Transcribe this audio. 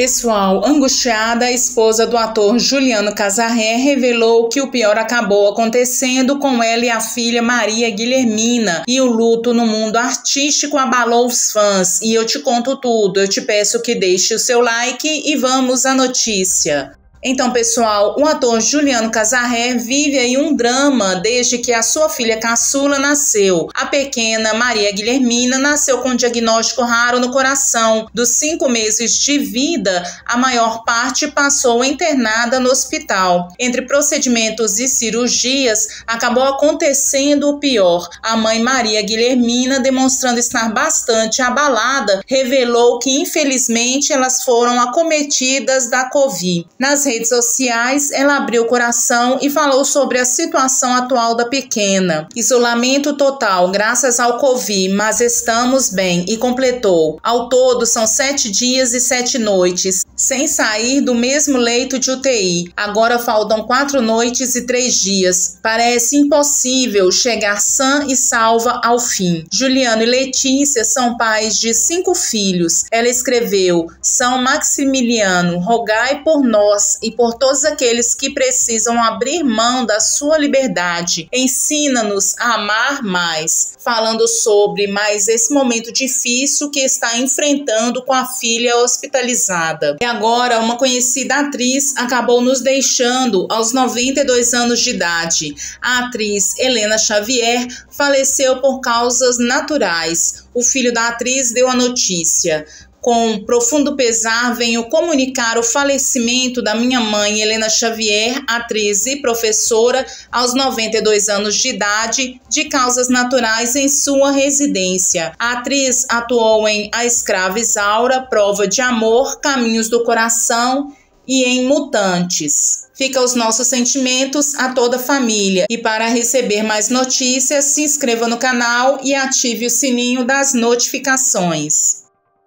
pessoal, angustiada, a esposa do ator Juliano Cazarré revelou que o pior acabou acontecendo com ela e a filha Maria Guilhermina, e o luto no mundo artístico abalou os fãs. E eu te conto tudo, eu te peço que deixe o seu like e vamos à notícia. Então, pessoal, o ator Juliano Cazarré vive aí um drama desde que a sua filha caçula nasceu. A pequena Maria Guilhermina nasceu com um diagnóstico raro no coração. Dos 5 meses de vida, a maior parte passou internada no hospital. Entre procedimentos e cirurgias, acabou acontecendo o pior. A mãe Maria Guilhermina, demonstrando estar bastante abalada, revelou que, infelizmente, elas foram acometidas da Covid. Nas redes sociais, ela abriu o coração e falou sobre a situação atual da pequena. Isolamento total graças ao Covid, mas estamos bem, e completou. Ao todo, são 7 dias e 7 noites, sem sair do mesmo leito de UTI. Agora faltam 4 noites e 3 dias. Parece impossível chegar sã e salva ao fim. Juliano e Letícia são pais de 5 filhos. Ela escreveu: São Maximiliano, rogai por nós e por todos aqueles que precisam abrir mão da sua liberdade. Ensina-nos a amar mais. Falando sobre mais esse momento difícil que está enfrentando com a filha hospitalizada. E agora, uma conhecida atriz acabou nos deixando aos 92 anos de idade. A atriz Helena Xavier faleceu por causas naturais. O filho da atriz deu a notícia. Com profundo pesar, venho comunicar o falecimento da minha mãe, Helena Xavier, atriz e professora, aos 92 anos de idade, de causas naturais em sua residência. A atriz atuou em A Escrava Isaura, Prova de Amor, Caminhos do Coração e em Mutantes. Fica os nossos sentimentos a toda a família. E para receber mais notícias, se inscreva no canal e ative o sininho das notificações.